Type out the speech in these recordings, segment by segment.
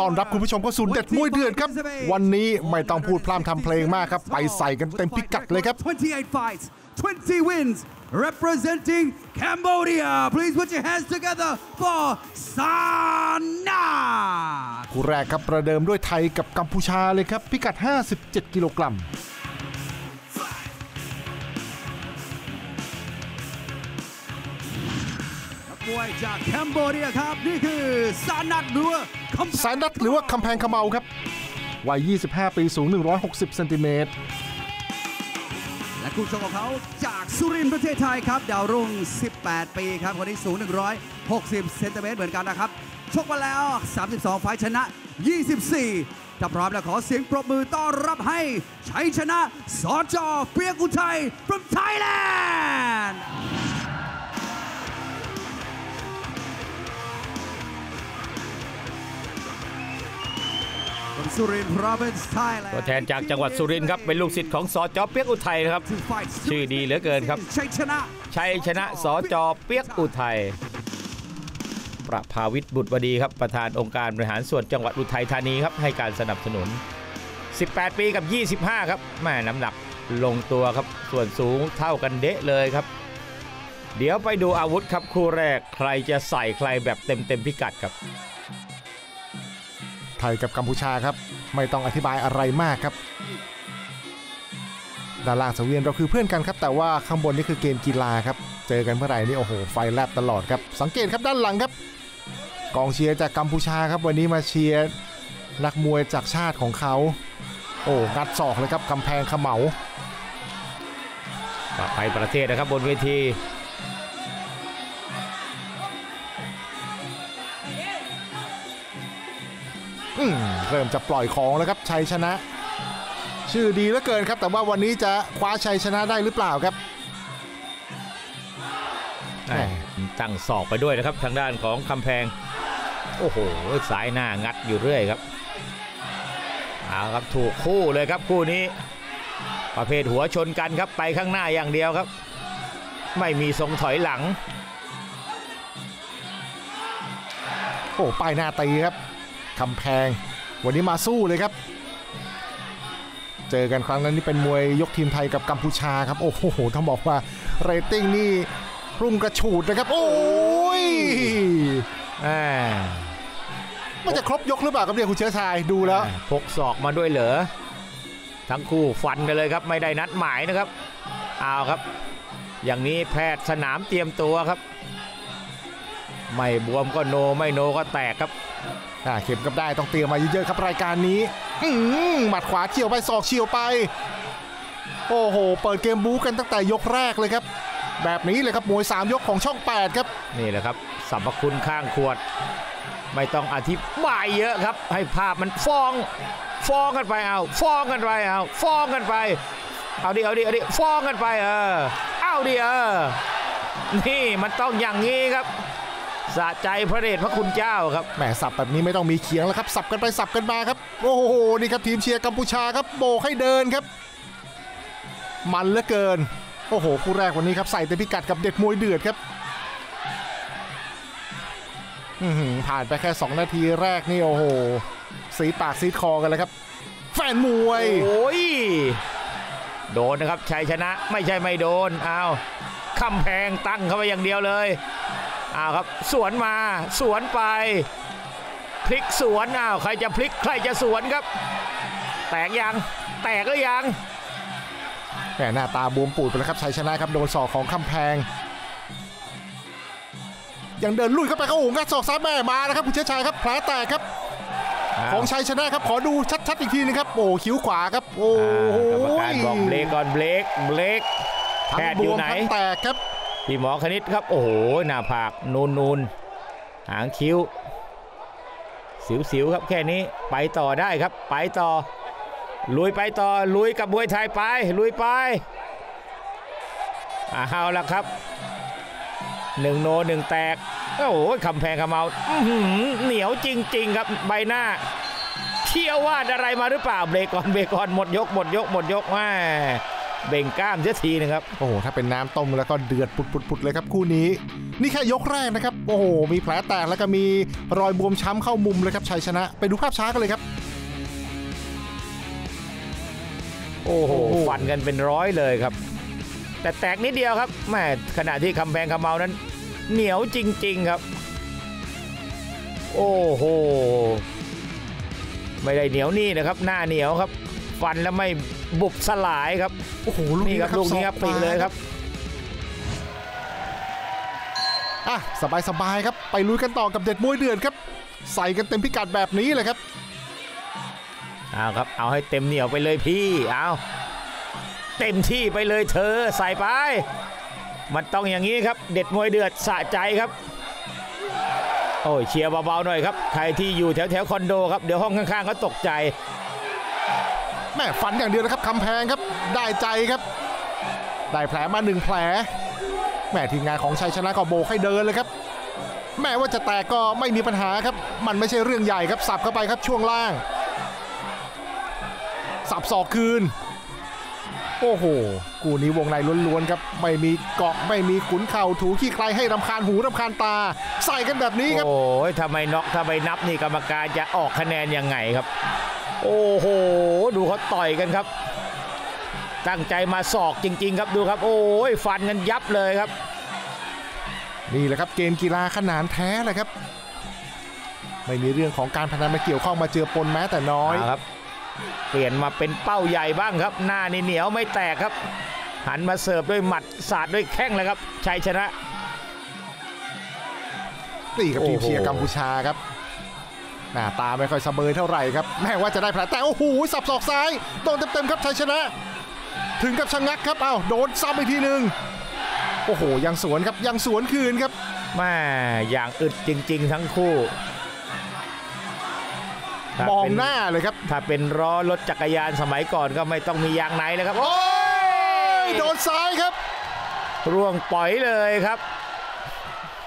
ต้อนรับคุณผู้ชมเข้าสู่เด็ดมวยเดือดครับวันนี้ไม่ต้องพูดพร่ำทำเพลงมากครับไปใส่กันเต็มพิกัดเลยครับ 28 fights 20 wins representing Cambodia please put your hands together for Sana คู่แรกครับประเดิมด้วยไทยกับกัมพูชาเลยครับพิกัด57กิโลกรัมมวยจากแคมโบเดียครับนี่คือซานัทหรือว่าคำแพงขมเมาครับวัย25ปีสูง160เซนติเมตรและคู่ชกของเขาจากสุรินทร์ประเทศไทยครับดาวรุ่ง18ปีครับคนนี้สูง160เซนติเมตรเหมือนกันนะครับชกมาแล้ว32ไฟชนะ24ถ้าพร้อมแล้วขอเสียงปรบมือต้อนรับให้ชัยชนะสจ.เปียกอุทัย from Thailandตัวแทนจากจังหวัดสุรินทร์ครับเป็นลูกศิษย์ของสจ.เปียกอุทัยนะครับชื่อดีเหลือเกินครับชัยชนะสจ.เปียกอุทัยประภาวิทย์บุตรวดีครับประธานองค์การบริหารส่วนจังหวัดอุทัยธานีครับให้การสนับสนุน18ปีกับ25ครับแม่น้ำหนักลงตัวครับส่วนสูงเท่ากันเดะเลยครับเดี๋ยวไปดูอาวุธครับคู่แรกใครจะใส่ใครแบบเต็มพิกัดครับไทยกับกัมพูชาครับไม่ต้องอธิบายอะไรมากครับด้านล่างสังเวียนเราคือเพื่อนกันครับแต่ว่าข้างบนนี่คือเกมกีฬาครับเจอกันเมื่อไหร่นี่โอ้โหไฟแลบตลอดครับสังเกตครับด้านหลังครับกองเชียร์จากกัมพูชาครับวันนี้มาเชียร์นักมวยจากชาติของเขาโอ้งัดศอกเลยครับกำแพงขมเหลาไปประเทศนะครับบนเวทีเริ่มจะปล่อยของแล้วครับชัยชนะชื่อดีเหลือเกินครับแต่ว่าวันนี้จะคว้าชัยชนะได้หรือเปล่าครับตั้งศอกไปด้วยนะครับทางด้านของคำแพงโอ้โหสายหน้างัดอยู่เรื่อยครับเอาครับถูกคู่เลยครับคู่นี้ประเภทหัวชนกันครับไปข้างหน้าอย่างเดียวครับไม่มีทรงถอยหลังโอ้ป้ายหน้าตีครับคำแพงวันนี้มาสู้เลยครับเจอกันครั้งนั้นนี่เป็นมวยยกทีมไทยกับกัมพูชาครับโอ้โหต้องบอกว่าเรตติ้งนี่รุ่งกระฉูดนะครับโอ้ยมันจะครบยกหรือเปล่าครับเนี่ยคุณเชื้อชายดูแล้วพกศอกมาด้วยเหรอทั้งคู่ฟันกันเลยครับไม่ได้นัดหมายนะครับเอาครับอย่างนี้แพทย์สนามเตรียมตัวครับไม่บวมก็โนไม่โนก็แตกครับเข็มกับได้ต้องเตรียมมาเยอะๆครับรายการนี้หมัดขวาเฉียวไปศอกเฉียวไปโอ้โหเปิดเกมบู๊กันตั้งแต่ยกแรกเลยครับแบบนี้เลยครับมวย3ยกของช่อง8ครับนี่แหละครับสรรพคุณข้างขวดไม่ต้องอธิบายเยอะครับให้ภาพมันฟ้องกันไปเอาฟ้องกันไปเอาฟ้องกันไปเอาดิฟ้องกันไปเอาดินี่มันต้องอย่างนี้ครับสะใจพระเดชพระคุณเจ้าครับแหมสับแบบนี้ไม่ต้องมีเคียงแล้วครับสับกันไปสับกันมาครับโอ้โหนี่ครับทีมเชียร์กัมพูชาครับโบกให้เดินครับมันเหลือเกินโอ้โหคู่แรกวันนี้ครับใส่เต็มพิกัดกับเด็ดมวยเดือดครับผ่านไปแค่2นาทีแรกนี่โอ้โหสีปากสีคอกันเลยครับแฟนมวยโอ้ยโดนนะครับชัยชนะไม่ใช่ไม่โดนเอาคำแพงตั้งเข้าไปอย่างเดียวเลยอ้าวครับสวนมาสวนไปพลิกสวนอ้าวใครจะพลิกใครจะสวนครับแตกยังแตกหรือยังแหมหน้าตาบวมปูดไปแล้วครับชัยชนะครับโดนศอกของคำแพงยังเดินลุยเข้าไปเข้าโอ่งงัดศอกซ้ายแม่มานะครับคุณเชื้อชายครับแผลแตกครับของชัยชนะครับขอดูชัดๆอีกทีนึงครับโอ้คิ้วขวาครับโอ้กรรมการบอกเบรกก่อนเบรกแผลอยู่ไหนแตกครับพี่หมอคณิตครับโอ้โหหน้าผากนูนหางคิ้วสิวครับแค่นี้ไปต่อได้ครับไปต่อลุยไปต่อลุยกับมวยไทยไปลุยไปเอาละครับ1โน1แตกโอ้โหคำแพงขมเหลาเหนียวจริงๆครับใบหน้าเที่ยววาดอะไรมาหรือเปล่าเบรกก่อนหมดยกแม่ เบ่งกล้ามเยอะทีนึงครับโอ้โหถ้าเป็นน้ำต้มแล้วก็เดือดปุดเลยครับคู่นี้นี่แค่ยกแรกนะครับโอ้โหมีแผลแตกแล้วก็มีรอยบวมช้ำเข้ามุมเลยครับชัยชนะไปดูภาพช้ากันเลยครับโอ้โหฟันกันเป็นร้อยเลยครับแต่แตกนิดเดียวครับแม่ขณะที่คำแพงคำเมานั้นเหนียวจริงๆครับโอ้โหไม่ได้เหนียวนี่นะครับหน้าเหนียวครับฟันแล้วไม่บุบสลายครับโอ้โหลูกนี้ครับลูกนี้ครับปีเลยครับอ่ะสบายๆครับไปลุยกันต่อกับเด็ดมวยเดือดครับใส่กันเต็มพิกัดแบบนี้เลยครับเอาครับเอาให้เต็มเหนียวไปเลยพี่เอาเต็มที่ไปเลยเธอใส่ไปมันต้องอย่างนี้ครับเด็ดมวยเดือดสะใจครับโอ้ยเชียร์เบาๆหน่อยครับใครที่อยู่แถวคอนโดครับเดี๋ยวห้องข้างๆเขาตกใจแม่ฟันอย่างเดียวนะครับคำแพงครับได้ใจครับได้แผลมา1แผลแม่ทีมงานของชัยชนะก็โบกให้เดินเลยครับแม่ว่าจะแตกก็ไม่มีปัญหาครับมันไม่ใช่เรื่องใหญ่ครับสับเข้าไปครับช่วงล่างสับศอกคืนโอ้โหกูนี้วงในล้วนๆครับไม่มีเกาะไม่มีขุนเข่าถูขี้ใครให้รำคาญหูรำคาญตาใส่กันแบบนี้ครับโอ้ยทำไมน็อกทำไมนับนี่กรรมการจะออกคะแนนยังไงครับโอ้โหดูเขาต่อยกันครับตั้งใจมาศอกจริงๆครับดูครับโอ้ยฟันกันยับเลยครับนี่แหละครับเกมกีฬาขนานแท้เลยครับไม่มีเรื่องของการพนันมาเกี่ยวข้องมาเจือปนแม้แต่น้อยครับเปลี่ยนมาเป็นเป้าใหญ่บ้างครับหน้านี่เหนียวไม่แตกครับหันมาเสิร์ฟด้วยหมัดสาดด้วยแข้งเลยครับชัยชนะตีกับทีมเชียร์กัมพูชาครับหน้าตาไม่ค่อยสะเบยเท่าไหร่ครับแม้ว่าจะได้แผลแต่โอ้โหสับศอกซ้ายโดนเต็มๆครับชัยชนะถึงกับชะงักครับเอาโดนซ้ำอีกทีหนึ่งโอ้โหยังสวนครับยังสวนคืนครับแม่อย่างอึดจริงๆทั้งคู่มองหน้าเลยครับถ้าเป็นล้อรถจักรยานสมัยก่อนก็ไม่ต้องมียางไหนเลยครับโอ้ยโดนซ้ายครับร่วงปล่อยเลยครับ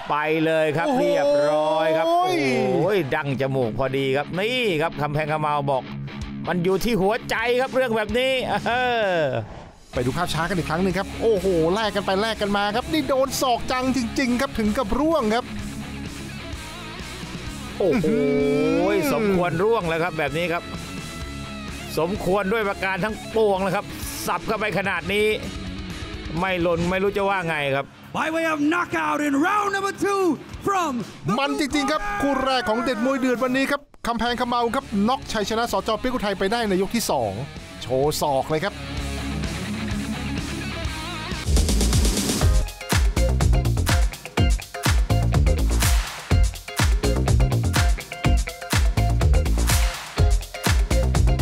ไปเลยครับเรียบร้อยครับโอ้ยดังจมูกพอดีครับนี่ครับคำแพงคำเมาบอกมันอยู่ที่หัวใจครับเรื่องแบบนี้ไปดูภาพช้ากันอีกครั้งหนึ่งครับโอ้โหแลกกันไปแลกกันมาครับนี่โดนศอกจังจริงๆครับถึงกับร่วงครับโอ้โหสมควรร่วงแล้วครับแบบนี้ครับสมควรด้วยประการทั้งปวงแล้วครับสับเข้าไปขนาดนี้ไม่หล่นไม่รู้จะว่าไงครับมันจริงๆครับคู่แรกของเด็ดมวยเดือดวันนี้ครับคำแพงคำเมาครับน็อกชัยชนะสจ.เปี๊ยกอุทัยไปได้ในยกที่2โชว์ศอกเลยครับ